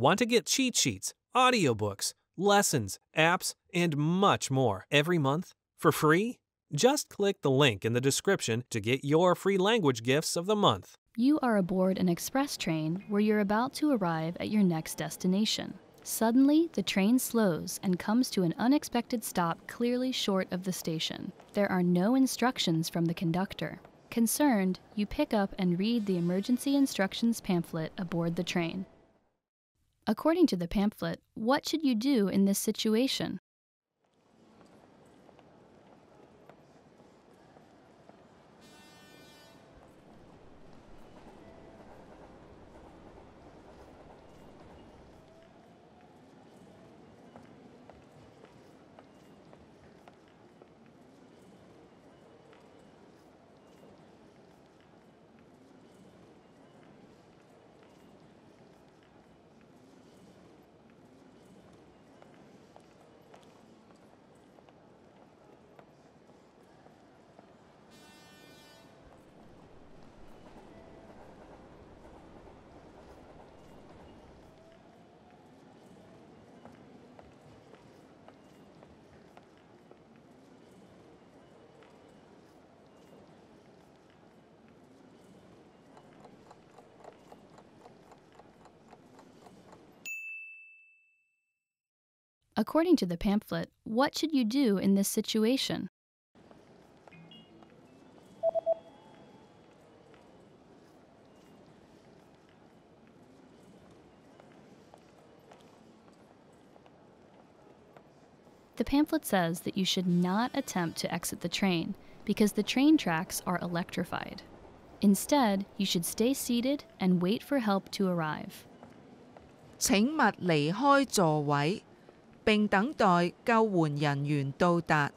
Want to get cheat sheets, audiobooks, lessons, apps, and much more every month for free? Just click the link in the description to get your free language gifts of the month. You are aboard an express train where you're about to arrive at your next destination. Suddenly, the train slows and comes to an unexpected stop clearly short of the station. There are no instructions from the conductor. Concerned, you pick up and read the emergency instructions pamphlet aboard the train. According to the pamphlet, what should you do in this situation? According to the pamphlet, what should you do in this situation? The pamphlet says that you should not attempt to exit the train because the train tracks are electrified. Instead, you should stay seated and wait for help to arrive. 請勿離開座位。並等待救援人員到達。